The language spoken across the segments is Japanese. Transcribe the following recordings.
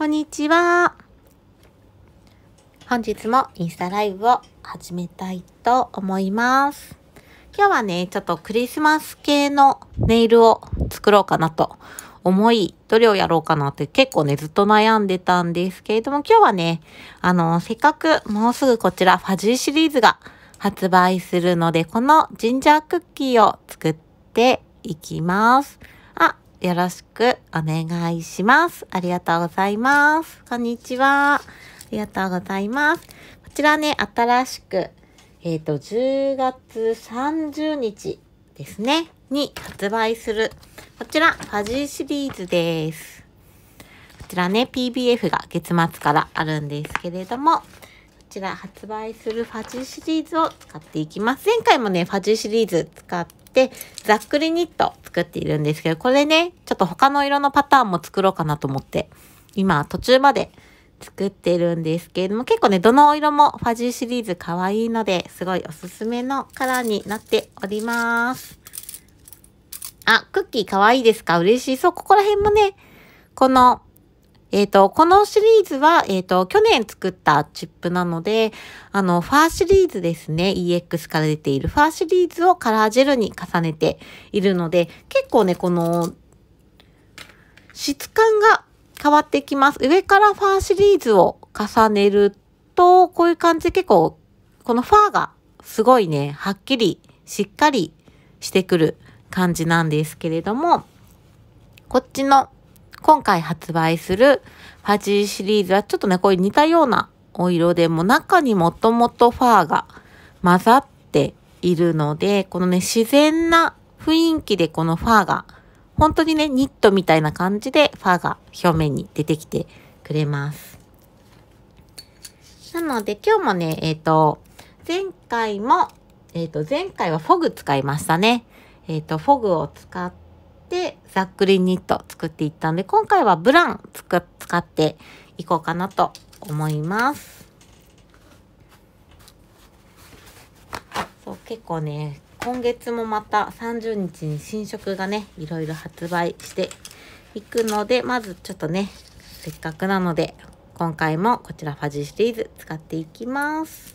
こんにちは。本日もインスタライブを始めたいと思います。今日はね、ちょっとクリスマス系のネイルを作ろうかなと思い、どれをやろうかなって結構ね、ずっと悩んでたんですけれども、今日はね、せっかくもうすぐこちらファジーシリーズが発売するので、このジンジャークッキーを作っていきます。よろしくお願いします。ありがとうございます。こんにちは。ありがとうございます。こちらね、新しく、10月30日ですね、に発売する、こちら、ファジーシリーズです。こちらね、PBF が月末からあるんですけれども、こちら発売するファジーシリーズを使っていきます。前回もね、ファジーシリーズ使って、で、ざっくりニット作っているんですけど、これね、ちょっと他の色のパターンも作ろうかなと思って、今途中まで作ってるんですけれども、結構ね、どの色もファジーシリーズ可愛いので、すごいおすすめのカラーになっております。クッキー可愛いですか？嬉しい。そう、ここら辺もね、このシリーズは、去年作ったチップなので、ファーシリーズですね。EX から出ているファーシリーズをカラージェルに重ねているので、結構ね、この、質感が変わってきます。上からファーシリーズを重ねると、こういう感じで結構、このファーがすごいね、はっきり、しっかりしてくる感じなんですけれども、こっちの、今回発売するファジーシリーズはちょっとね、こういう似たようなお色でも中にもともとファーが混ざっているので、このね、自然な雰囲気でこのファーが、本当にね、ニットみたいな感じでファーが表面に出てきてくれます。なので今日もね、前回はフォグ使いましたね。フォグを使って、で、ざっくりニット作っていったんで、今回はブラン使っていこうかなと思います。そう、結構ね、今月もまた30日に新色がね、いろいろ発売していくので、まずちょっとね、せっかくなので、今回もこちらファジーシリーズ使っていきます。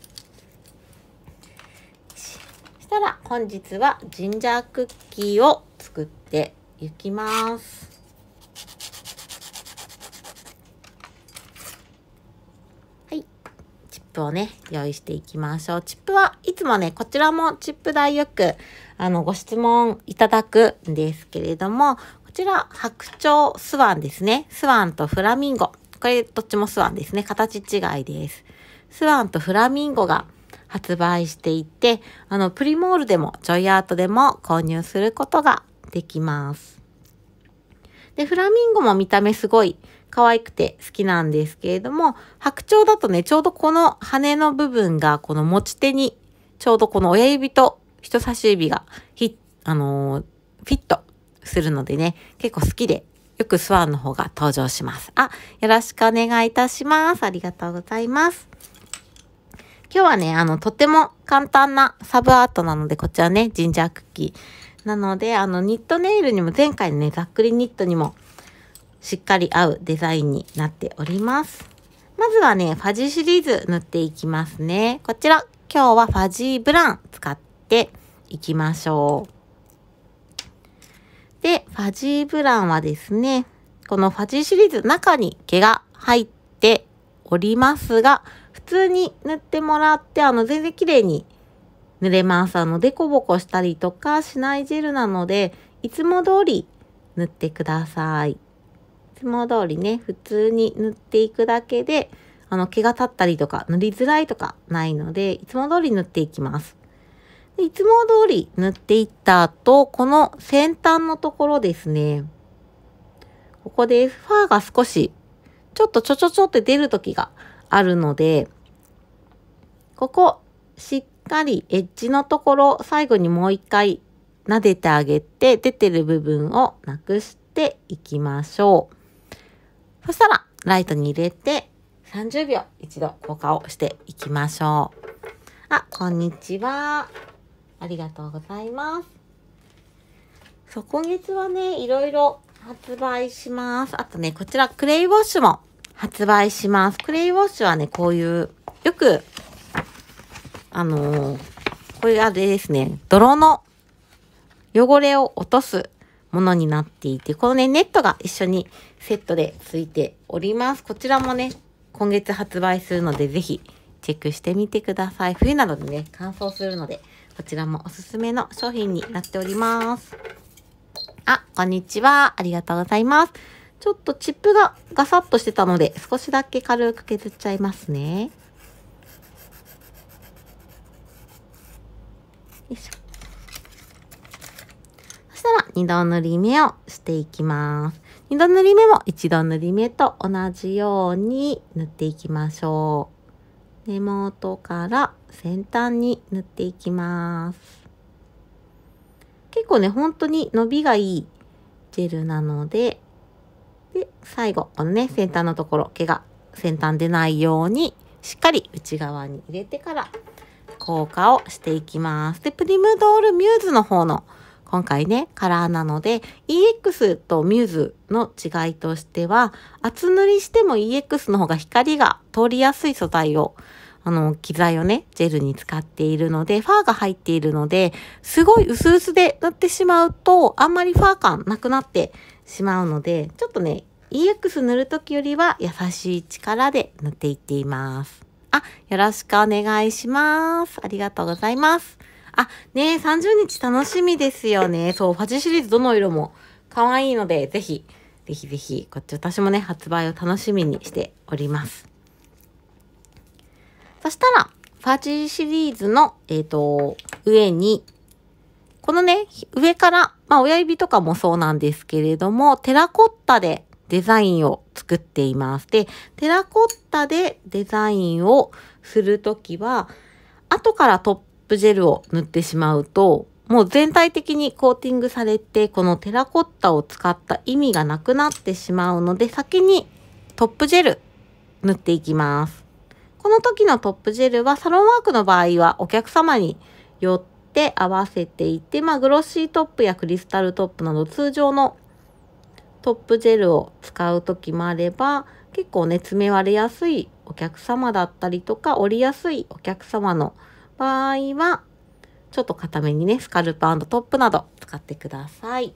そしたら、本日はジンジャークッキーを作っていきます。はい。チップをね、用意していきましょう。チップはいつもね、こちらもチップ代よく、ご質問いただくんですけれども、こちら、白鳥スワンですね。スワンとフラミンゴ。これ、どっちもスワンですね。形違いです。スワンとフラミンゴが、発売していて、プリモールでもジョイアートでも購入することができます。で、フラミンゴも見た目すごい可愛くて好きなんですけれども、白鳥だとね、ちょうどこの羽の部分がこの持ち手に、ちょうどこの親指と人差し指がフィットするのでね、結構好きで、よくスワンの方が登場します。よろしくお願いいたします。ありがとうございます。今日はね、とても簡単なサブアートなので、こちらね、ジンジャークッキー。なので、ニットネイルにも、前回のね、ざっくりニットにも、しっかり合うデザインになっております。まずはね、ファジーシリーズ塗っていきますね。こちら、今日はファジーブラン使っていきましょう。で、ファジーブランはですね、このファジーシリーズ、中に毛が入っておりますが、普通に塗ってもらって、全然綺麗に塗れます。デコボコしたりとかしないジェルなので、いつも通り塗ってください。いつも通りね、普通に塗っていくだけで、毛が立ったりとか、塗りづらいとかないので、いつも通り塗っていきます。で、いつも通り塗っていった後、この先端のところですね。ここでファーが少し、ちょっとちょちょちょって出るときがあるので、ここ、しっかりエッジのところ、最後にもう一回撫でてあげて、出てる部分をなくしていきましょう。そしたら、ライトに入れて、30秒一度硬化をしていきましょう。こんにちは。ありがとうございます。そう、今月はね、いろいろ発売します。あとね、こちら、クレイウォッシュも発売します。クレイウォッシュはね、こういう、よく、こういうあれですね、泥の汚れを落とすものになっていて、このね、ネットが一緒にセットでついております。こちらもね、今月発売するので、ぜひチェックしてみてください。冬などでね、乾燥するので、こちらもおすすめの商品になっております。あ、こんにちは。ありがとうございます。ちょっとチップがガサッとしてたので、少しだけ軽く削っちゃいますね。よいしょ。そしたら、2度塗り目をしていきます。2度塗り目も1度塗り目と同じように塗っていきましょう。根元から先端に塗っていきます。結構ね、本当に伸びがいいジェルなので、で、最後、このね、先端のところ、毛が先端出ないように、しっかり内側に入れてから、硬化をしていきます。で、プリムドールミューズの方の、今回ね、カラーなので、EX とミューズの違いとしては、厚塗りしても EX の方が光が通りやすい素材を、機材をね、ジェルに使っているので、ファーが入っているので、すごい薄々で塗ってしまうと、あんまりファー感なくなってしまうので、ちょっとね、EX 塗るときよりは優しい力で塗っていっています。あ、よろしくお願いします。ありがとうございます。あ、ね、30日楽しみですよね。そう、ファジシリーズどの色も可愛いので、ぜひ、こっち私もね、発売を楽しみにしております。そしたら、ファジーシリーズの、上に、このね、上から、まあ、親指とかもそうなんですけれども、テラコッタでデザインを作っています。で、テラコッタでデザインをするときは、後からトップジェルを塗ってしまうと、もう全体的にコーティングされて、このテラコッタを使った意味がなくなってしまうので、先にトップジェル塗っていきます。この時のトップジェルはサロンワークの場合はお客様によって合わせていて、まあグロッシートップやクリスタルトップなど通常のトップジェルを使う時もあれば、結構ね、爪割れやすいお客様だったりとか、折りやすいお客様の場合は、ちょっと固めにね、スカルプ&トップなど使ってください。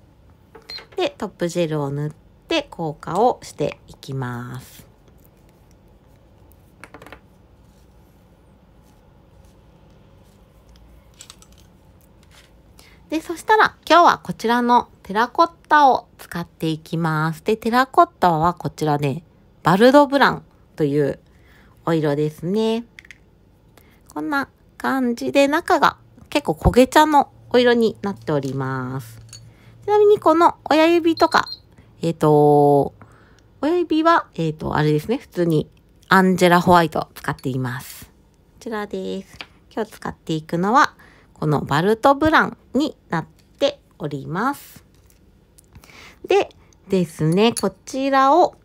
で、トップジェルを塗って硬化をしていきます。で、そしたら今日はこちらのテラコッタを使っていきます。で、テラコッタはこちらね、バルドブランというお色ですね。こんな感じで中が結構焦げ茶のお色になっております。ちなみにこの親指とか、親指は、あれですね、普通にアンジェラホワイトを使っています。こちらです。今日使っていくのは、このバルドブランになっております。でですね、こちらを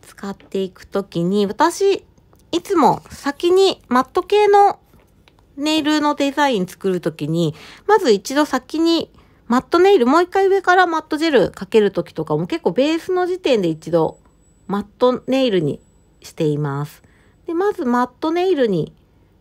使っていくときに、私、いつも先にマット系のネイルのデザイン作るときに、まず一度先にマットネイル、もう一回上からマットジェルかけるときとかも結構ベースの時点で一度マットネイルにしています。で、まずマットネイルに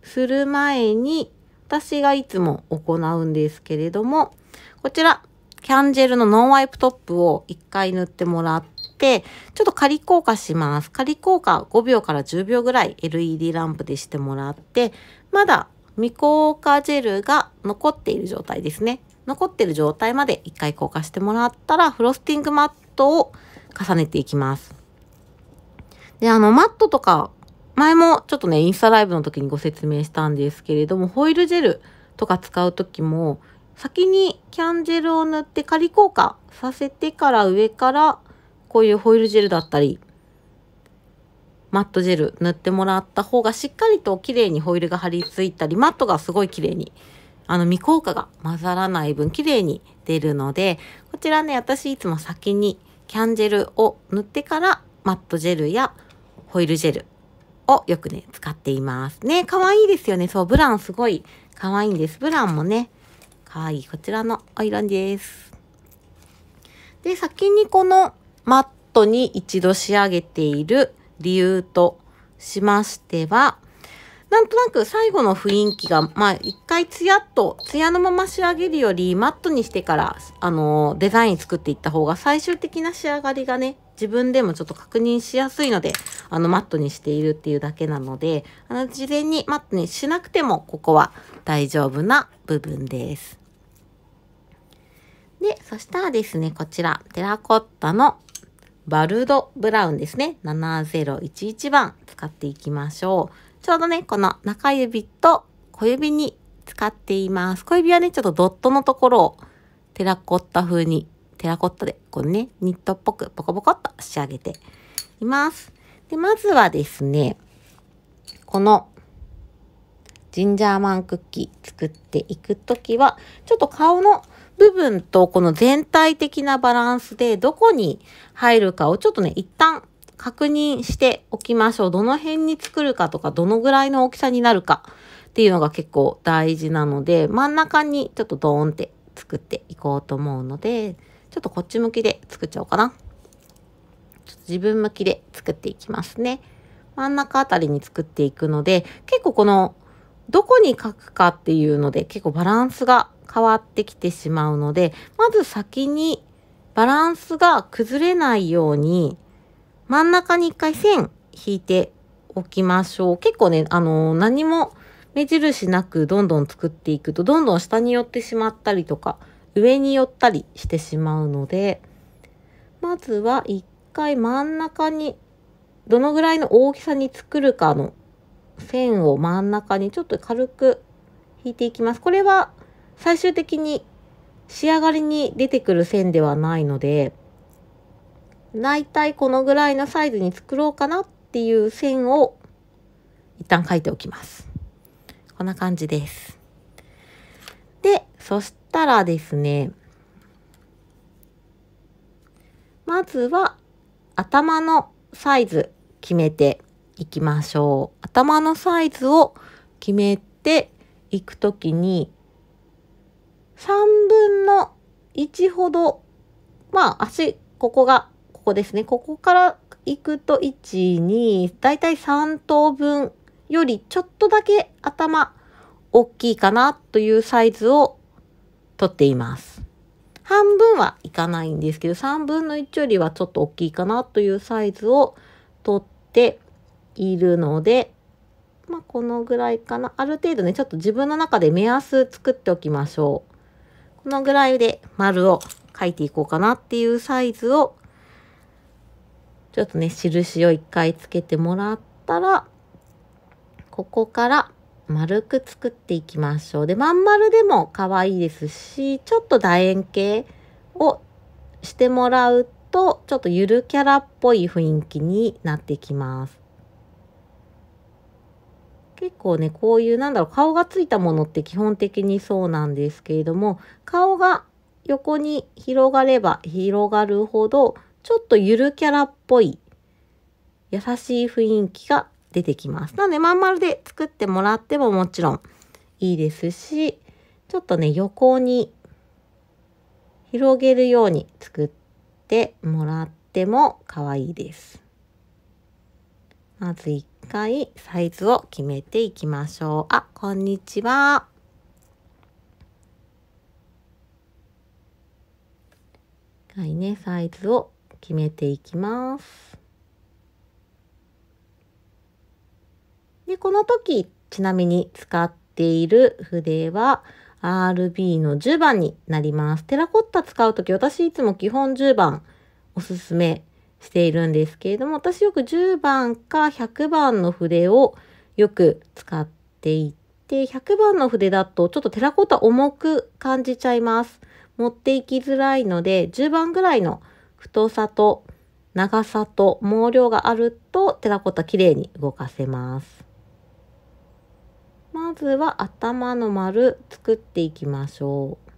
する前に、私がいつも行うんですけれども、こちら、キャンジェルのノンワイプトップを1回塗ってもらって、ちょっと仮硬化します。仮硬化5秒から10秒ぐらい LED ランプでしてもらって、まだ未硬化ジェルが残っている状態ですね。残っている状態まで1回硬化してもらったら、フロスティングマットを重ねていきます。で、マットとか、前もちょっとね、インスタライブの時にご説明したんですけれども、ホイールジェルとか使う時も、先にキャンジェルを塗って仮硬化させてから上から、こういうホイールジェルだったり、マットジェル塗ってもらった方がしっかりと綺麗にホイールが貼り付いたり、マットがすごい綺麗に、未硬化が混ざらない分綺麗に出るので、こちらね、私いつも先にキャンジェルを塗ってから、マットジェルやホイールジェル、をよくね、使っています。ね、可愛いですよね。そう、ブランすごい可愛いんです。ブランもね、可愛いこちらのお色です。で、先にこのマットに一度仕上げている理由としましては、なんとなく最後の雰囲気が、まあ一回ツヤっと、ツヤのまま仕上げるよりマットにしてから、デザイン作っていった方が最終的な仕上がりがね、自分でもちょっと確認しやすいので、マットにしているっていうだけなので、事前にマットにしなくても、ここは大丈夫な部分です。で、そしたらですね、こちら、テラコッタのバルドブラウンですね。7011番使っていきましょう。ちょうどね、この中指と小指に使っています。小指はね、ちょっとドットのところをテラコッタ風に、テラコッタで、こうね、ニットっぽくポコポコっと仕上げています。で、まずはですね、このジンジャーマンクッキー作っていくときは、ちょっと顔の部分とこの全体的なバランスでどこに入るかをちょっとね、一旦確認しておきましょう。どの辺に作るかとか、どのぐらいの大きさになるかっていうのが結構大事なので、真ん中にちょっとドーンって作っていこうと思うので、ちょっとこっち向きで作っちゃおうかな。ちょっと自分向きで作っていきますね。真ん中あたりに作っていくので、結構このどこに描くかっていうので結構バランスが変わってきてしまうので、まず先にバランスが崩れないように真ん中に一回線引いておきましょう。結構ね、何も目印なくどんどん作っていくと、どんどん下に寄ってしまったりとか、上に寄ったりしてしまうので、まずは一回真ん中に、どのぐらいの大きさに作るかの線を真ん中にちょっと軽く引いていきます。これは最終的に仕上がりに出てくる線ではないので、大体このぐらいのサイズに作ろうかなっていう線を一旦書いておきます。こんな感じです。で、そしたらですね、まずは頭のサイズ決めていきましょう。頭のサイズを決めていくときに、3分の1ほど、まあ足、ここがここですね。ここから行くと1、2、だいたい3等分よりちょっとだけ頭大きいかなというサイズを取っています。半分はいかないんですけど、3分の1よりはちょっと大きいかなというサイズを取っているので、まあこのぐらいかな。ある程度ね、ちょっと自分の中で目安作っておきましょう。このぐらいで丸を描いていこうかなっていうサイズをちょっとね、印を一回つけてもらったら、ここから丸く作っていきましょう。で、まん丸でも可愛いですし、ちょっと楕円形をしてもらうと、ちょっとゆるキャラっぽい雰囲気になってきます。結構ね、こういうなんだろう、顔がついたものって基本的にそうなんですけれども、顔が横に広がれば広がるほど、ちょっとゆるキャラっぽい優しい雰囲気が出てきます。なのでまん丸で作ってもらってももちろんいいですし、ちょっとね横に広げるように作ってもらっても可愛いです。まず一回サイズを決めていきましょう。あ、こんにちは。一回ねサイズを決めていきます。で、この時ちなみに使っている筆は RB の10番になります。テラコッタ使う時、私いつも基本10番おすすめしているんですけれども、私よく10番か100番の筆をよく使っていて、100番の筆だとちょっとテラコッタ重く感じちゃいます。持っていきづらいので、10番ぐらいの太さと長さと毛量があるとテラコッタ綺麗に動かせます。まずは頭の丸作っていきましょう。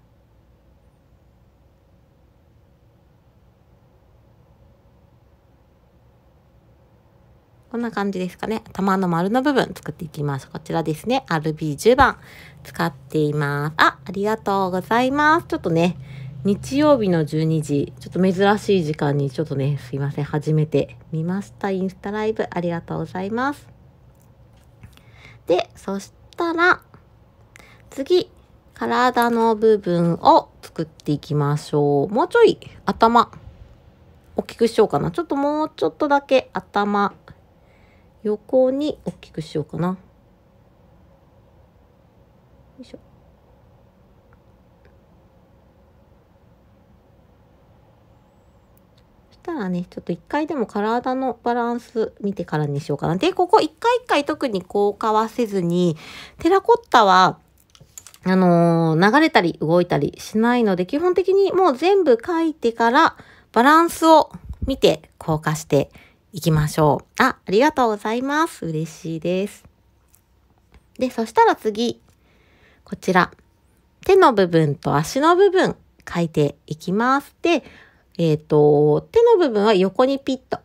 こんな感じですかね。頭の丸の部分作っていきます。こちらですね。RB10 番使っています。あ、ありがとうございます。ちょっとね、日曜日の12時、ちょっと珍しい時間にちょっとね、すいません、初めて見ました。インスタライブありがとうございます。で、そしたら、次、体の部分を作っていきましょう。もうちょい頭、大きくしようかな。ちょっともうちょっとだけ頭、横に大きくしようかな。よいしょ。そしたらね、ちょっと一回でも体のバランス見てからにしようかな。で、ここ一回一回特に硬化はせずに、テラコッタは、流れたり動いたりしないので、基本的にもう全部書いてから、バランスを見て硬化していきましょう。あ、ありがとうございます。嬉しいです。で、そしたら次、こちら、手の部分と足の部分書いていきます。で、手の部分は横にピッと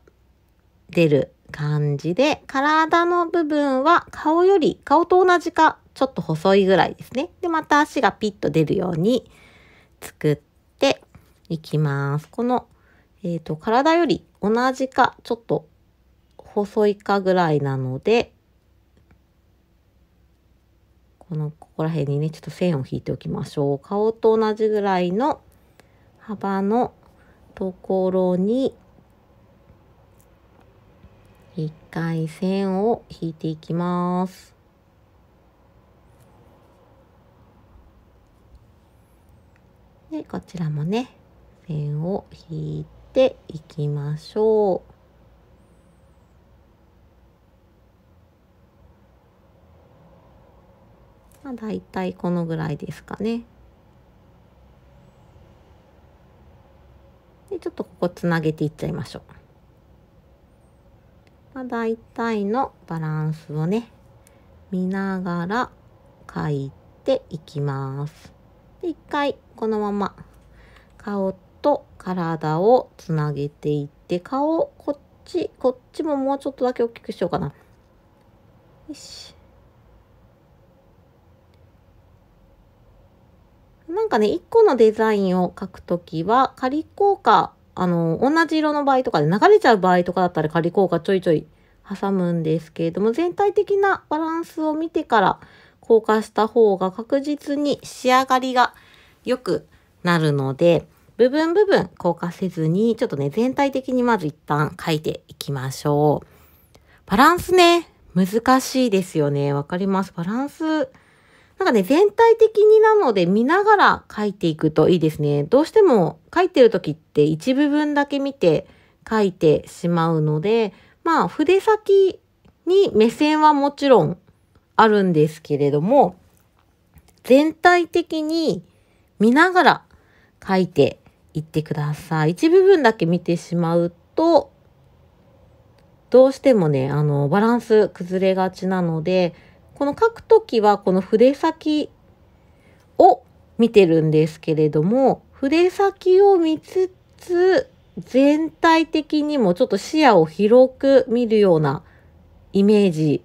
出る感じで、体の部分は顔と同じか、ちょっと細いぐらいですね。で、また足がピッと出るように作っていきます。この、体より同じかちょっと細いかぐらいなので、ここら辺にね、ちょっと線を引いておきましょう。顔と同じぐらいの幅のところに一回線を引いていきます。で、こちらもね、線を引いていきましょう。まあ、だいたいこのぐらいですかね。で、ちょっとここつなげていっちゃいましょう。まあ、だいたいのバランスをね、見ながら書いていきます。で、一回このまま顔と体をつなげていって、顔こっちももうちょっとだけ大きくしようかな。よし。なんかね、1個のデザインを描くときは仮硬化、同じ色の場合とかで流れちゃう場合とかだったら仮硬化ちょいちょい挟むんですけれども、全体的なバランスを見てから硬化した方が確実に仕上がりが良くなるので、部分部分硬化せずに、ちょっとね、全体的にまず一旦書いていきましょう。バランスね、難しいですよね。わかります。バランス。なんかね、全体的になので見ながら書いていくといいですね。どうしても書いてる時って一部分だけ見て書いてしまうので、まあ、筆先に目線はもちろんあるんですけれども、全体的に見ながら書いて言ってください。一部分だけ見てしまうと、どうしてもね、バランス崩れがちなので、この書くときはこの筆先を見てるんですけれども、筆先を見つつ、全体的にもちょっと視野を広く見るようなイメージ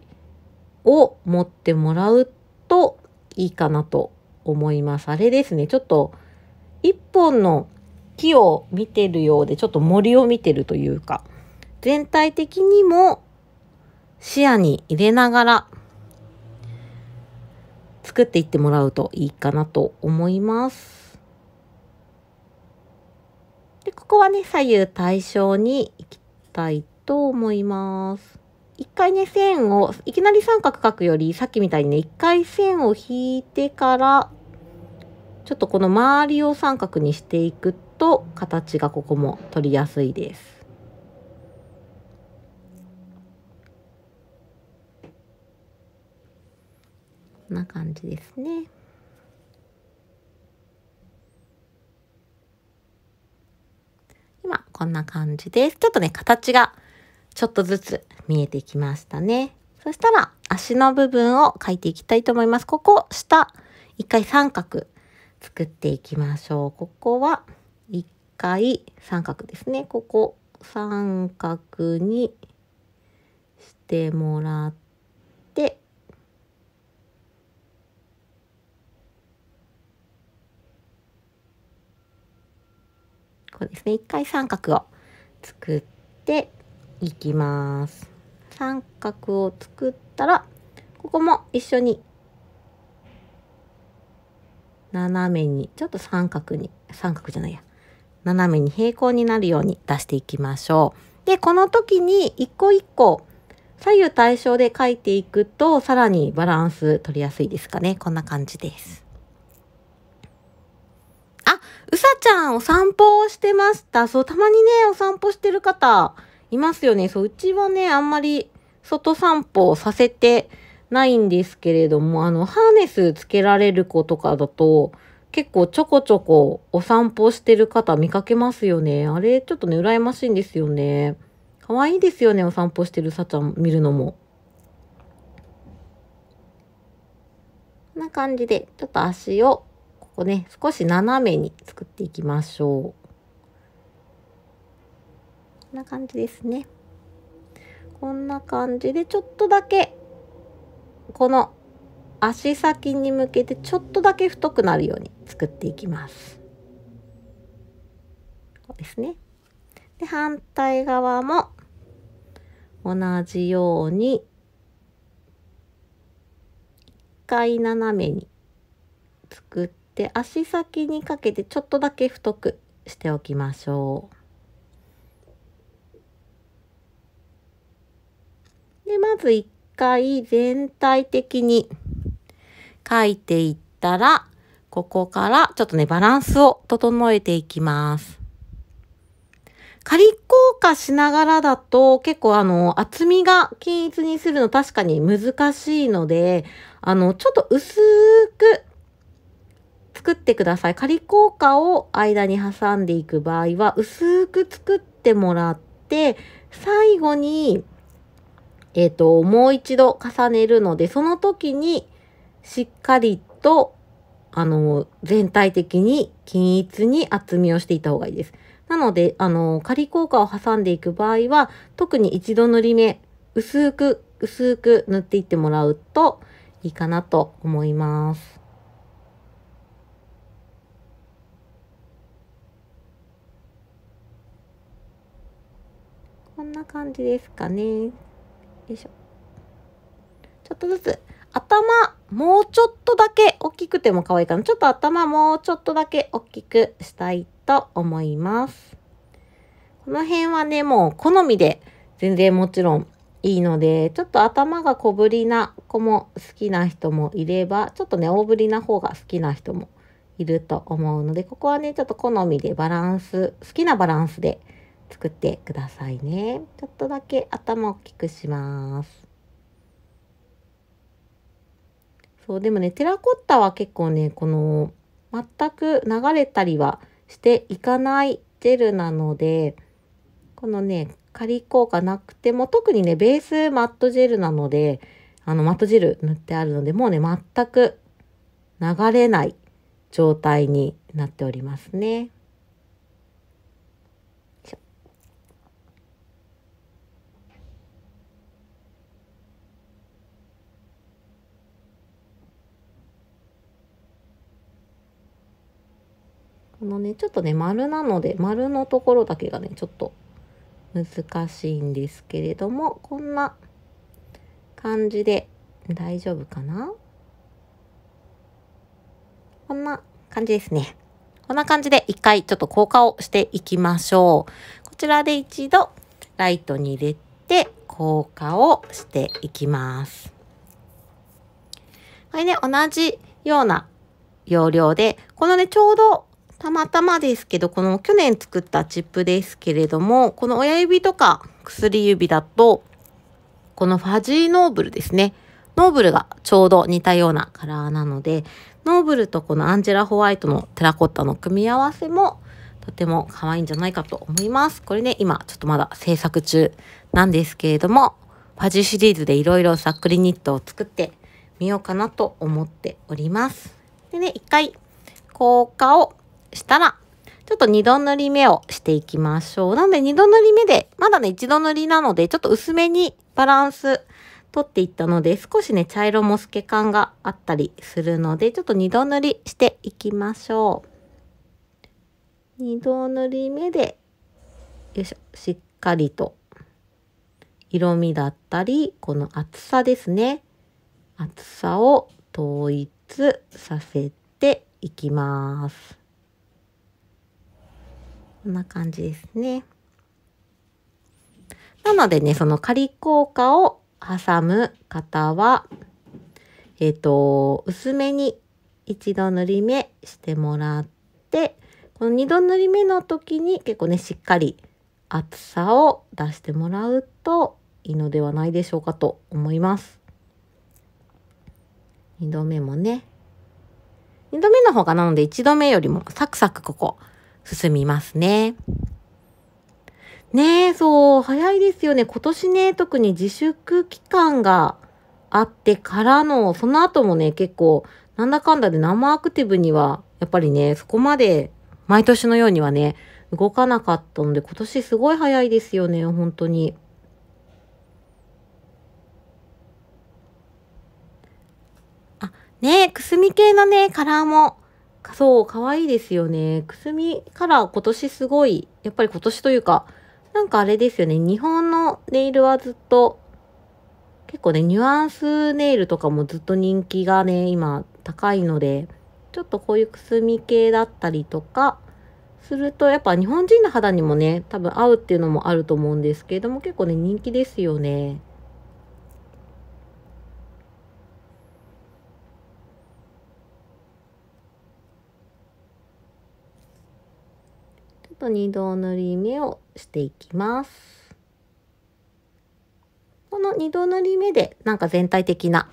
を持ってもらうといいかなと思います。あれですね、ちょっと一本の木を見てるようで、ちょっと森を見てるというか、全体的にも視野に入れながら作っていってもらうといいかなと思います。で、ここはね、左右対称にいきたいと思います。一回ね、線を、いきなり三角描くより、さっきみたいにね、一回線を引いてから、ちょっとこの周りを三角にしていくと形がここも取りやすいです。こんな感じですね。今こんな感じです。ちょっとね、形がちょっとずつ見えてきましたね。そしたら足の部分を描いていきたいと思います。ここ下一回三角作っていきましょう。ここは一回三角ですね。ここ三角にしてもらって、そうですね、一回三角を作っていきます。三角を作ったら、ここも一緒に斜めに、ちょっと三角に、三角じゃないや、斜めに平行になるように出していきましょう。で、この時に一個一個左右対称で書いていくと、さらにバランス取りやすいですかね。こんな感じです。あ、うさちゃんお散歩をしてました。そう、たまにね、お散歩してる方いますよね。そう、うちはね、あんまり外散歩をさせてないんですけれども、ハーネスつけられる子とかだと、結構ちょこちょこお散歩してる方見かけますよね。あれ、ちょっとね、羨ましいんですよね。可愛いですよね、お散歩してるさちゃん見るのも。こんな感じで、ちょっと足を、ここね、少し斜めに作っていきましょう。こんな感じですね。こんな感じで、ちょっとだけ、この足先に向けて、ちょっとだけ太くなるように作っていきます。こうですね。で、反対側も、同じように一回斜めに作って、足先にかけてちょっとだけ太くしておきましょう。で、まず一回全体的に描いていったら、ここからちょっとね、バランスを整えていきます。仮硬化しながらだと結構厚みが均一にするの確かに難しいので、ちょっと薄く作ってください。仮硬化を間に挟んでいく場合は、薄く作ってもらって、最後に、もう一度重ねるので、その時にしっかりと、全体的に均一に厚みをしていた方がいいです。なので、仮硬化を挟んでいく場合は、特に一度塗り目、薄く塗っていってもらうといいかなと思います。こんな感じですかね。よいしょ。ちょっとずつ、頭、もうちょっとだけ大きくても可愛いかな。ちょっと頭、もうちょっとだけ大きくしたいと思います。この辺はね、もう好みで全然もちろんいいので、ちょっと頭が小ぶりな子も好きな人もいれば、ちょっとね、大ぶりな方が好きな人もいると思うので、ここはね、ちょっと好みでバランス、好きなバランスで作ってくださいね。ちょっとだけ頭を大きくします。そう、でもね、テラコッタは結構ね、この、全く流れたりはしていかないジェルなので、このね、仮硬化なくても、特にね、ベースマットジェルなので、マットジェル塗ってあるので、もうね、全く流れない状態になっておりますね。このね、ちょっとね、丸なので、丸のところだけがね、ちょっと難しいんですけれども、こんな感じで大丈夫かな？こんな感じですね。こんな感じで一回ちょっと硬化をしていきましょう。こちらで一度ライトに入れて硬化をしていきます。これね、同じような要領で、このね、ちょうどたまたまですけど、この去年作ったチップですけれども、この親指とか薬指だと、このファジーノーブルですね。ノーブルがちょうど似たようなカラーなので、ノーブルとこのアンジェラ・ホワイトのテラコッタの組み合わせもとても可愛いんじゃないかと思います。これね、今ちょっとまだ制作中なんですけれども、ファジーシリーズでいろいろさっくりニットを作ってみようかなと思っております。でね、一回硬化をしたら、ちょっと2度塗り目をしていきましょう。なので2度塗り目で、まだね1度塗りなので、ちょっと薄めにバランス取っていったので、少しね茶色も透け感があったりするので、ちょっと2度塗りしていきましょう。2度塗り目でよいしょ、しっかりと色味だったりこの厚さですね、厚さを統一させていきます。こんな感じですね。なのでね、その仮硬化を挟む方は薄めに一度塗り目してもらって、この二度塗り目の時に結構ねしっかり厚さを出してもらうといいのではないでしょうかと思います。2度目もね、2度目の方がなので1度目よりもサクサクここ進みますね。ねえ、そう早いですよね。今年ね、特に自粛期間があってからのその後もね、結構なんだかんだで生アクティブにはやっぱりね、そこまで毎年のようにはね動かなかったので、今年すごい早いですよね、本当に。あ、ねえ、くすみ系のねカラーもそう可愛いですよね。くすみカラー今年すごい、やっぱり今年というかなんかあれですよね、日本のネイルはずっと結構ねニュアンスネイルとかもずっと人気がね今高いので、ちょっとこういうくすみ系だったりとかするとやっぱ日本人の肌にもね多分合うっていうのもあると思うんですけれども、結構ね人気ですよね。ちょっと2度塗り目をしていきます。この2度塗り目でなんか全体的な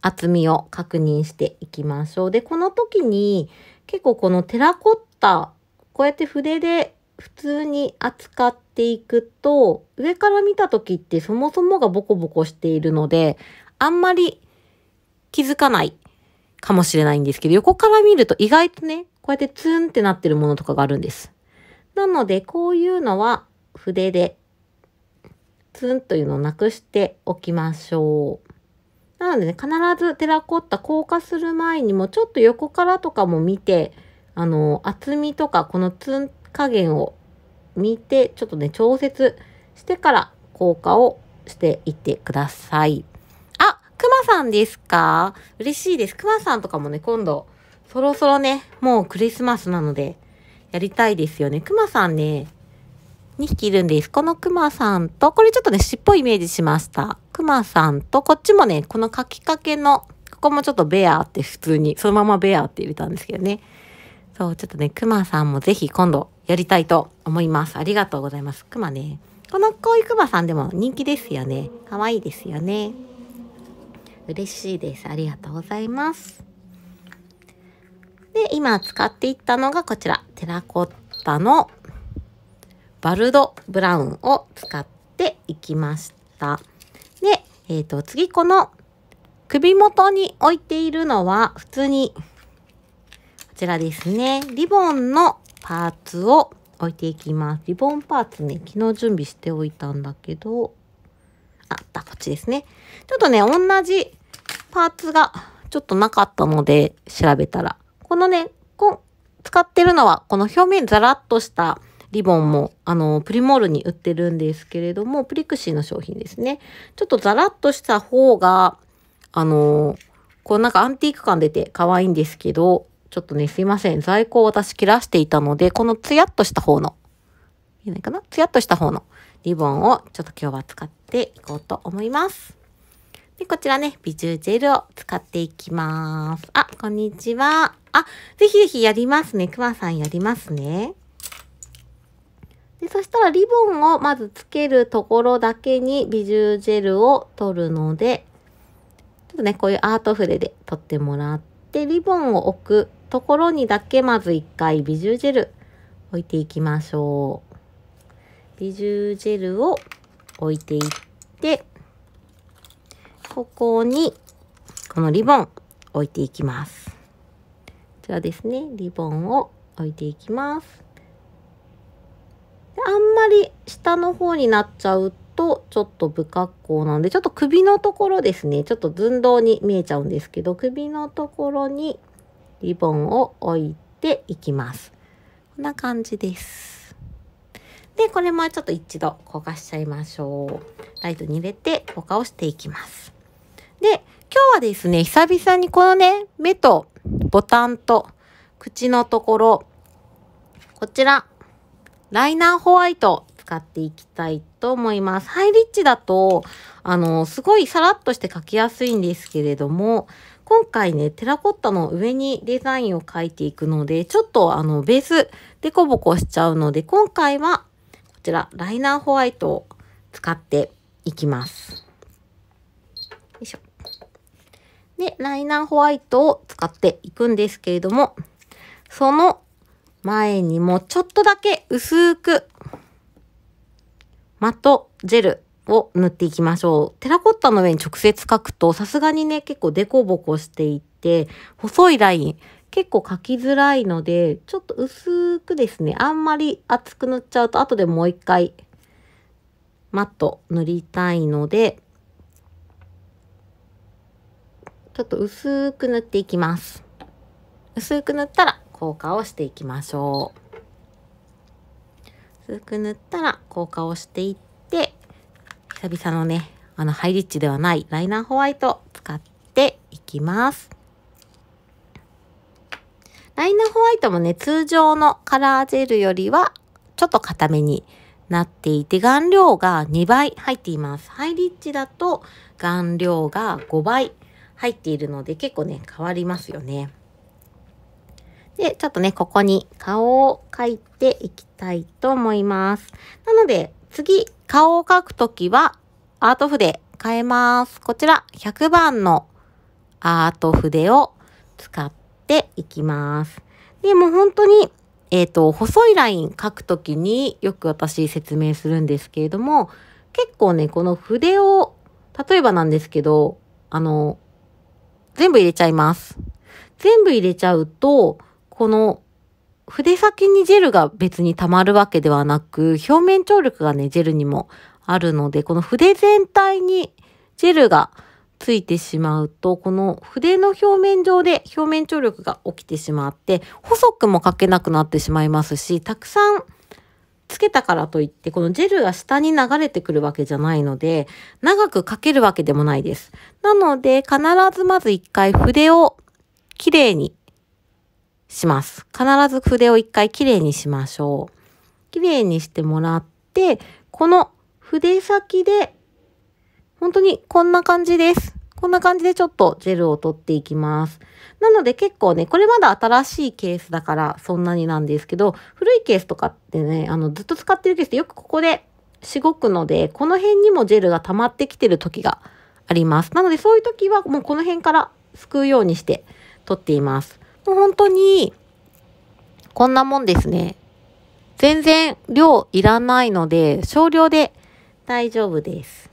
厚みを確認していきましょう。で、この時に結構このテラコッタ、こうやって筆で普通に扱っていくと、上から見た時ってそもそもがボコボコしているので、あんまり気づかないかもしれないんですけど、横から見ると意外とね、こうやってツーンってなってるものとかがあるんです。なので、こういうのは筆でツンというのをなくしておきましょう。なのでね、必ずテラコッタ硬化する前にもちょっと横からとかも見て、厚みとかこのツン加減を見て、ちょっとね調節してから硬化をしていってください。あ、クマさんですか？嬉しいです。クマさんとかもね、今度そろそろね、もうクリスマスなのでやりたいですよね。クマさんね2匹いるんです。このクマさんと、これちょっとね、尻尾イメージしました。クマさんと、こっちもね、このかきかけの、ここもちょっとベアって普通に、そのままベアって入れたんですけどね。そう、ちょっとね、クマさんもぜひ今度やりたいと思います。ありがとうございます。クマね。こういうクマさんでも人気ですよね。可愛いですよね。嬉しいです。ありがとうございます。で、今使っていったのがこちら、テラコッタのバルドブラウンを使っていきました。で、次この首元に置いているのは普通にこちらですね。リボンのパーツを置いていきます。リボンパーツね、昨日準備しておいたんだけど、あった、こっちですね。ちょっとね、同じパーツがちょっとなかったので調べたら、このね、使ってるのはこの表面ザラッとしたリボンも、プリモールに売ってるんですけれども、プリクシーの商品ですね。ちょっとザラッとした方が、こうなんかアンティーク感出て可愛いんですけど、ちょっとね、すいません。在庫を私切らしていたので、このツヤっとした方の、いいないかな？ツヤっとした方のリボンをちょっと今日は使っていこうと思います。で、こちらね、ビジュージェルを使っていきます。あ、こんにちは。あ、ぜひぜひやりますね。くまさんやりますね。でそしたらリボンをまずつけるところだけにビジュージェルを取るので、ちょっとね、こういうアート筆で取ってもらって、リボンを置くところにだけまず一回ビジュージェル置いていきましょう。ビジュージェルを置いていって、ここにこのリボン置いていきます。こちらですね、リボンを置いていきます。あんまり下の方になっちゃうとちょっと不格好なんで、ちょっと首のところですね、ちょっと寸胴に見えちゃうんですけど、首のところにリボンを置いていきます。こんな感じです。で、これもちょっと一度焦がしちゃいましょう。ライトに入れて硬化をしていきます。で、今日はですね、久々にこのね、目とボタンと口のところ、こちら、ライナーホワイト使っていきたいと思います。ハイリッチだと、すごいサラッとして描きやすいんですけれども、今回ね、テラコッタの上にデザインを描いていくので、ちょっとベースデコボコしちゃうので、今回はこちらライナーホワイトを使っていきます。よいしょ。で、ライナーホワイトを使っていくんですけれども、その前にもちょっとだけ薄くマットジェルを塗っていきましょう。テラコッタの上に直接描くとさすがにね、結構デコボコしていて、細いライン結構描きづらいので、ちょっと薄くですね、あんまり厚く塗っちゃうと後でもう一回マット塗りたいので、ちょっと薄く塗っていきます。薄く塗ったら硬化をしていきましょう。薄く塗ったら硬化をしていって、久々のね、ハイリッチではないライナーホワイト使っていきます。ライナーホワイトもね、通常のカラージェルよりはちょっと固めになっていて、顔料が2倍入っています。ハイリッチだと顔料が5倍入っているので、結構ね、変わりますよね。で、ちょっとね、ここに顔を描いていきたいと思います。なので、次、顔を描くときは、アート筆変えます。こちら、100番のアート筆を使っていきます。で、もう本当に、細いライン描くときによく私説明するんですけれども、結構ね、この筆を、例えばなんですけど、全部入れちゃいます。全部入れちゃうと、この筆先にジェルが別に溜まるわけではなく、表面張力がね、ジェルにもあるので、この筆全体にジェルがついてしまうと、この筆の表面上で表面張力が起きてしまって、細くも描けなくなってしまいますし、たくさんつけたからといって、このジェルが下に流れてくるわけじゃないので、長く描けるわけでもないです。なので、必ずまず一回筆をきれいにします。必ず筆を一回きれいにしましょう。きれいにしてもらって、この筆先で、本当にこんな感じです。こんな感じでちょっとジェルを取っていきます。なので結構ね、これまだ新しいケースだからそんなになんですけど、古いケースとかってね、ずっと使ってるケースってよくここでしごくので、この辺にもジェルが溜まってきてる時があります。なのでそういう時はもうこの辺からすくうようにして取っています。もう本当に、こんなもんですね。全然量いらないので、少量で大丈夫です。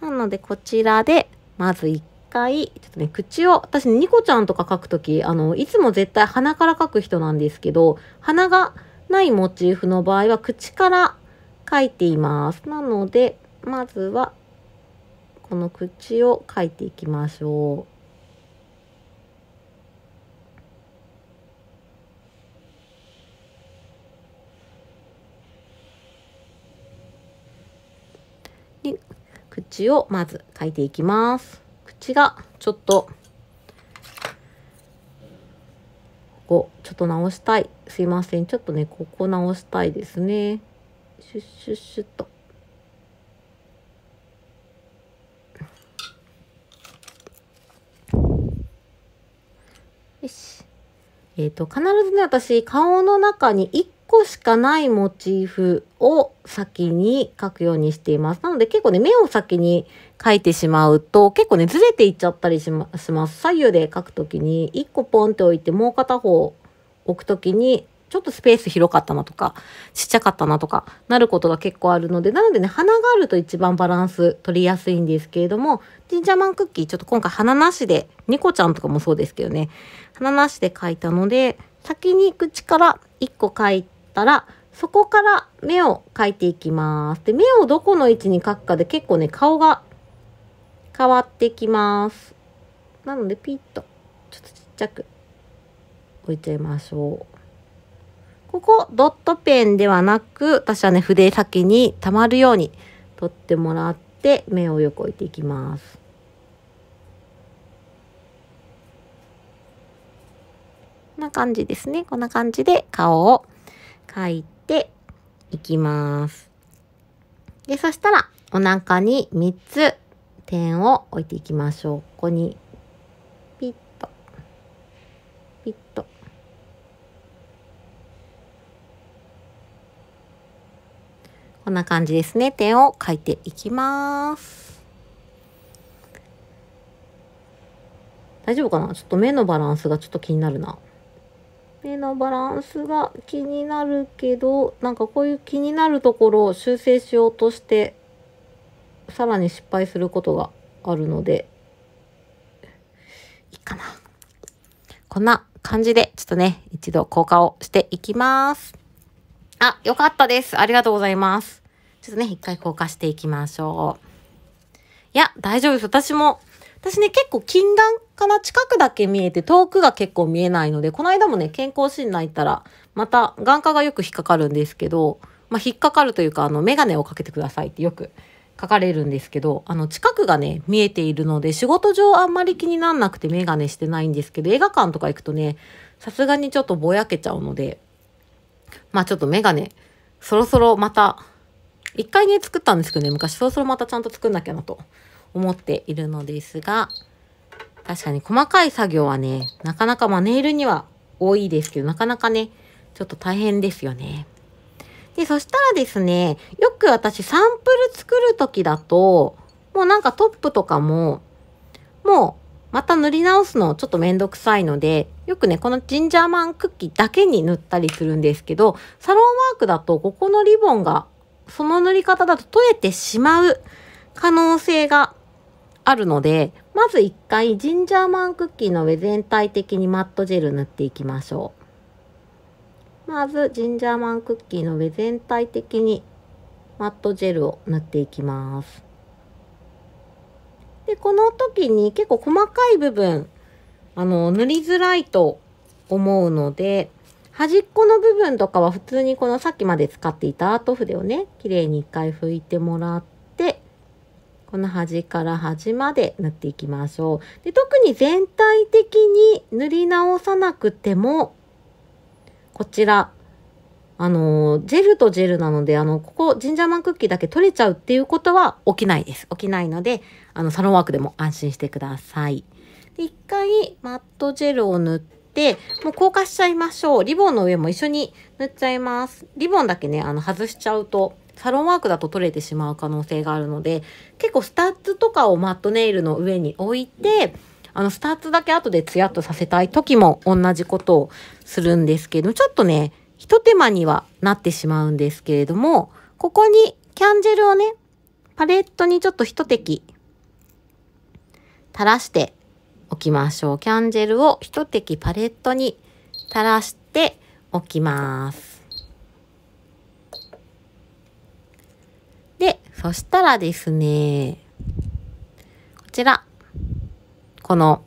なので、こちらで、まず一回、ちょっとね、口を、私、ニコちゃんとか描くとき、いつも絶対鼻から描く人なんですけど、鼻がないモチーフの場合は、口から描いています。なので、まずは、この口を描いていきましょう。口をまず描いていきます。口がちょっと、ここ、ちょっと直したい。すいません。ちょっとね、ここ直したいですね。シュッシュッシュッと。よし。必ずね、私、顔の中に1個しかないモチーフを先に描くようにしています。なので結構ね、目を先に描いてしまうと結構ね、ずれていっちゃったりします。左右で描くときに1個ポンって置いてもう片方置くときにちょっとスペース広かったなとかちっちゃかったなとかなることが結構あるので、なのでね、鼻があると一番バランス取りやすいんですけれども、ジンジャーマンクッキーちょっと今回鼻なしで、ニコちゃんとかもそうですけどね、鼻なしで描いたので、先に口から1個描いてそこから目を描いていきます。で、目をどこの位置に描くかで結構ね、顔が変わってきます。なのでピッとちょっとちっちゃく置いちゃいましょう。ここドットペンではなく、私はね筆先にたまるように取ってもらって目をよく置いていきます。こんな感じですね。こんな感じで顔を描いていきます。で、そしたらお腹に3つ点を置いていきましょう。ここにピッとピッと。こんな感じですね。点を描いていきます。大丈夫かな？ちょっと目のバランスがちょっと気になるな。目のバランスが気になるけど、なんかこういう気になるところを修正しようとしてさらに失敗することがあるので、いいかな。こんな感じでちょっとね一度硬化をしていきます。あ、よかったです。ありがとうございます。ちょっとね一回硬化していきましょう。いや大丈夫です。私ね、結構近眼かな、近くだけ見えて、遠くが結構見えないので、この間もね、健康診断行ったら、また眼科がよく引っかかるんですけど、まあ、引っかかるというか、メガネをかけてくださいってよく書かれるんですけど、近くがね、見えているので、仕事上あんまり気になんなくてメガネしてないんですけど、映画館とか行くとね、さすがにちょっとぼやけちゃうので、まあ、ちょっとメガネ、そろそろまた、一回ね、作ったんですけどね、昔、そろそろまたちゃんと作んなきゃなと。思っているのですが、確かに細かい作業はねなかなか、まあ、ネイルには多いですけどなかなかねちょっと大変ですよね。でそしたらですね、よく私サンプル作る時だともうなんかトップとかももうまた塗り直すのちょっとめんどくさいので、よくねこのジンジャーマンクッキーだけに塗ったりするんですけど、サロンワークだとここのリボンがその塗り方だと取れてしまう可能性があるので、まず一回ジンジャーマンクッキーの上全体的にマットジェル塗っていきましょう。まずジンジャーマンクッキーの上全体的にマットジェルを塗っていきます。で、この時に結構細かい部分、塗りづらいと思うので、端っこの部分とかは普通にこのさっきまで使っていたアート筆をね、綺麗に一回拭いてもらって、この端から端まで塗っていきましょう。で、特に全体的に塗り直さなくても、こちら、ジェルとジェルなので、ここ、ジンジャーマンクッキーだけ取れちゃうっていうことは起きないです。起きないので、サロンワークでも安心してください。で、一回、マットジェルを塗って、もう硬化しちゃいましょう。リボンの上も一緒に塗っちゃいます。リボンだけね、外しちゃうと、サロンワークだと取れてしまう可能性があるので、結構スタッツとかをマットネイルの上に置いて、スタッツだけ後でツヤっとさせたい時も同じことをするんですけど、ちょっとね、一手間にはなってしまうんですけれども、ここにキャンジェルをね、パレットにちょっと一滴垂らしておきましょう。キャンジェルを一滴パレットに垂らしておきます。で、そしたらですね、こちら、この、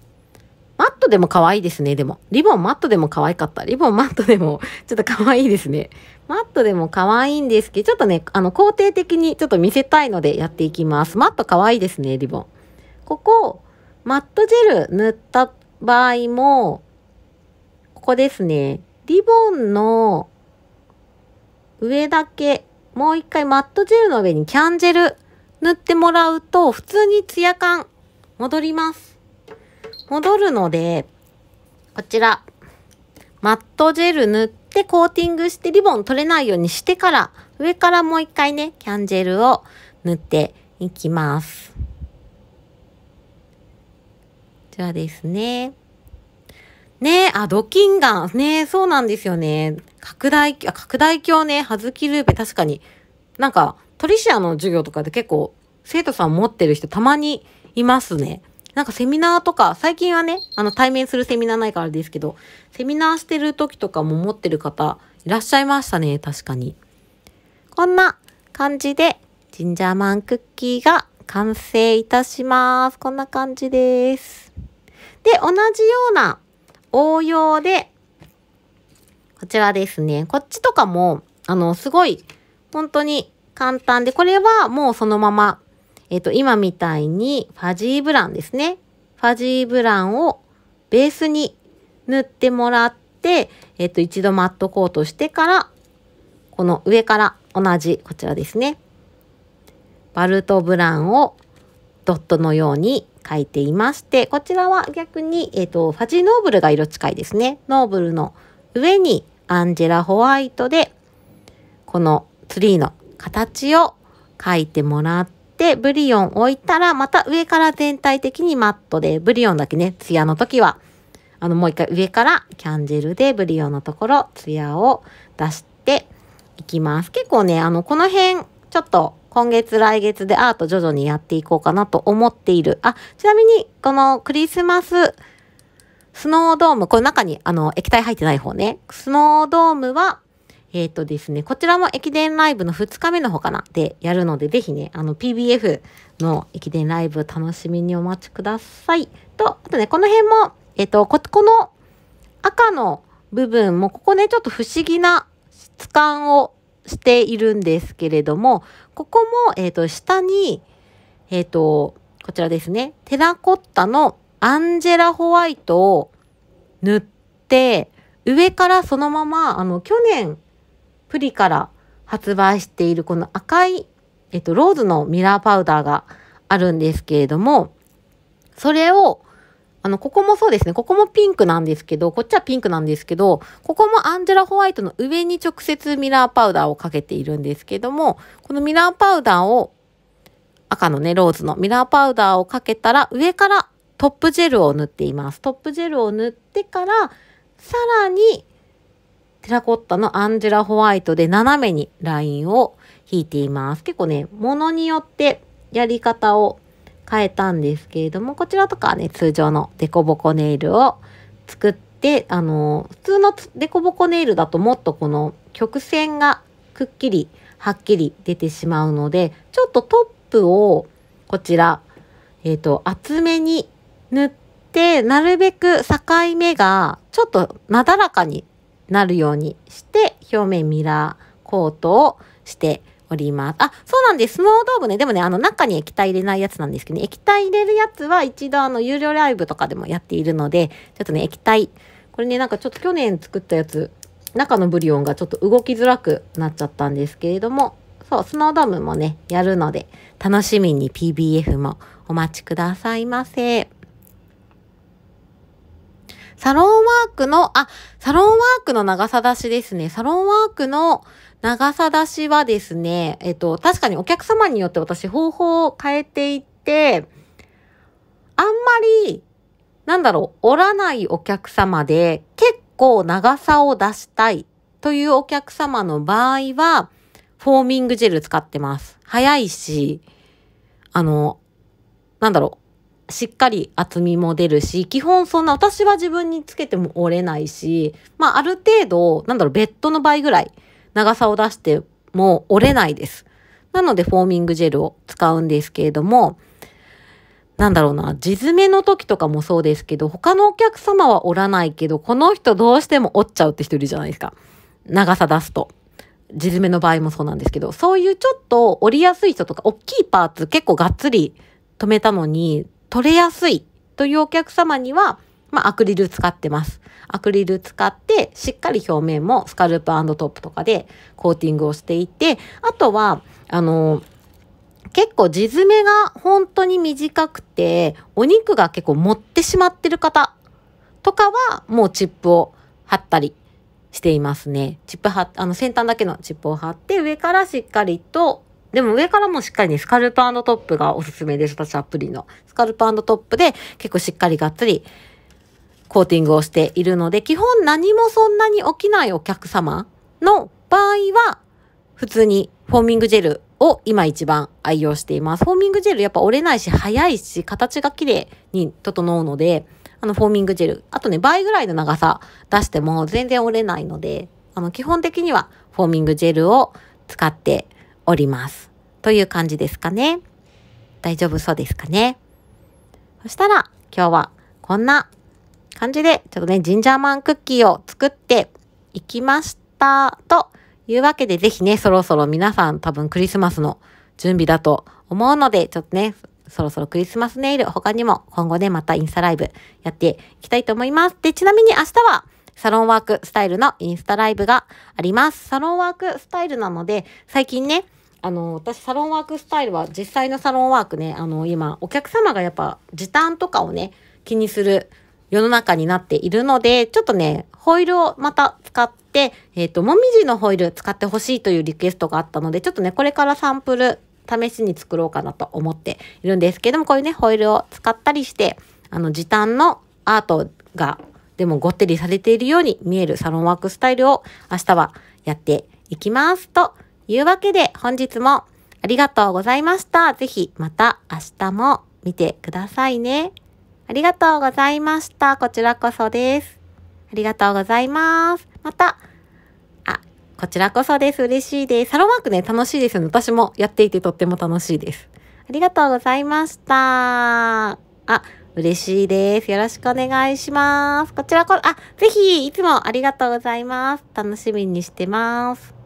マットでも可愛いですね、でも。リボンマットでも可愛かった。リボンマットでも、ちょっと可愛いですね。マットでも可愛いんですけど、ちょっとね、肯定的にちょっと見せたいのでやっていきます。マット可愛いですね、リボン。ここ、マットジェル塗った場合も、ここですね、リボンの上だけ、もう一回マットジェルの上にキャンジェル塗ってもらうと普通にツヤ感戻ります。戻るので、こちら、マットジェル塗ってコーティングしてリボン取れないようにしてから上からもう一回ね、キャンジェルを塗っていきます。こちらですね。ねえ、あ、ドキンガン。ねえ、そうなんですよね。拡大鏡ね、葉月ルーペ、確かに。なんか、トリシアの授業とかで結構、生徒さん持ってる人たまにいますね。なんかセミナーとか、最近はね、対面するセミナーないからですけど、セミナーしてる時とかも持ってる方、いらっしゃいましたね、確かに。こんな感じで、ジンジャーマンクッキーが完成いたします。こんな感じです。で、同じような応用で、こちらですね。こっちとかも、すごい、本当に簡単で、これはもうそのまま、今みたいにファジーブランですね。ファジーブランをベースに塗ってもらって、一度マットコートしてから、この上から同じ、こちらですね。バルトブランをドットのように描いていまして、こちらは逆に、ファジーノーブルが色近いですね。ノーブルの上にアンジェラホワイトで、このツリーの形を描いてもらって、ブリオン置いたら、また上から全体的にマットで、ブリオンだけね、ツヤの時は、もう一回上からキャンジェルでブリオンのところ、ツヤを出していきます。結構ね、この辺、ちょっと、今月来月でアート徐々にやっていこうかなと思っている。あ、ちなみにこのクリスマススノードーム、この中に液体入ってない方ね。スノードームは、ですね、こちらも駅伝ライブの2日目の方かなでやるので、ぜひね、PBF の駅伝ライブ楽しみにお待ちください。と、あとね、この辺も、この赤の部分も、ここね、ちょっと不思議な質感をしているんですけれども、ここも、下に、こちらですね、テラコッタのアンジェラホワイトを塗って、上からそのまま、去年、プリから発売しているこの赤い、ローズのミラーパウダーがあるんですけれども、それを、ここもそうですね。ここもピンクなんですけど、こっちはピンクなんですけど、ここもアンジェラホワイトの上に直接ミラーパウダーをかけているんですけども、このミラーパウダーを、赤のね、ローズのミラーパウダーをかけたら、上からトップジェルを塗っています。トップジェルを塗ってから、さらに、テラコッタのアンジェラホワイトで斜めにラインを引いています。結構ね、ものによってやり方を変えたんですけれども、こちらとかはね、通常のデコボコネイルを作って、普通のデコボコネイルだともっとこの曲線がくっきり、はっきり出てしまうので、ちょっとトップをこちら、厚めに塗って、なるべく境目がちょっとなだらかになるようにして、表面ミラーコートをしております。あ、そうなんです。スノードームね。でもね、中に液体入れないやつなんですけどね。液体入れるやつは一度有料ライブとかでもやっているので、ちょっとね、液体。これね、なんかちょっと去年作ったやつ、中のブリオンがちょっと動きづらくなっちゃったんですけれども、そう、スノードームもね、やるので、楽しみに PBF もお待ちくださいませ。サロンワークの、あ、サロンワークの長さ出しですね。サロンワークの長さ出しはですね、確かにお客様によって私方法を変えていって、あんまり、なんだろう、折らないお客様で結構長さを出したいというお客様の場合は、フォーミングジェル使ってます。早いし、なんだろう、しっかり厚みも出るし、基本そんな私は自分につけても折れないし、まあある程度、なんだろう、ベッドの倍ぐらい長さを出しても折れないです。なのでフォーミングジェルを使うんですけれども、なんだろうな、地詰めの時とかもそうですけど、他のお客様は折らないけど、この人どうしても折っちゃうって人いるじゃないですか。長さ出すと。地詰めの場合もそうなんですけど、そういうちょっと折りやすい人とか、大きいパーツ結構がっつり止めたのに、取れやすいというお客様には、まあ、アクリル使ってます。アクリル使って、しっかり表面もスカルプ&トップとかでコーティングをしていて、あとは、結構地詰めが本当に短くて、お肉が結構盛ってしまってる方とかは、もうチップを貼ったりしていますね。チップ貼っ、先端だけのチップを貼って、上からしっかりと、でも上からもしっかりね、スカルプ&トップがおすすめです。私アプリの。スカルプ&トップで結構しっかりがっつりコーティングをしているので、基本何もそんなに起きないお客様の場合は、普通にフォーミングジェルを今一番愛用しています。フォーミングジェルやっぱ折れないし、早いし、形が綺麗に整うので、フォーミングジェル。あとね、倍ぐらいの長さ出しても全然折れないので、基本的にはフォーミングジェルを使っております。という感じですかね。大丈夫そうですかね。そしたら今日はこんな感じでちょっとね、ジンジャーマンクッキーを作っていきました。というわけで、ぜひね、そろそろ皆さん多分クリスマスの準備だと思うので、ちょっとね、そろそろクリスマスネイル、他にも今後ね、またインスタライブやっていきたいと思います。で、ちなみに明日は、サロンワークスタイルのインスタライブがあります。サロンワークスタイルなので、最近ね、私サロンワークスタイルは実際のサロンワークね、今お客様がやっぱ時短とかをね、気にする世の中になっているので、ちょっとね、ホイルをまた使って、もみじのホイル使ってほしいというリクエストがあったので、ちょっとね、これからサンプル試しに作ろうかなと思っているんですけども、こういうね、ホイルを使ったりして、時短のアートがでもごってりされているように見えるサロンワークスタイルを明日はやっていきます。というわけで本日もありがとうございました。ぜひまた明日も見てくださいね。ありがとうございました。こちらこそです。ありがとうございます。また、こちらこそです。嬉しいです。サロンワークね、楽しいですよね。私もやっていてとっても楽しいです。ありがとうございました。嬉しいです。よろしくお願いします。こちらこそ、ぜひ、いつもありがとうございます。楽しみにしてます。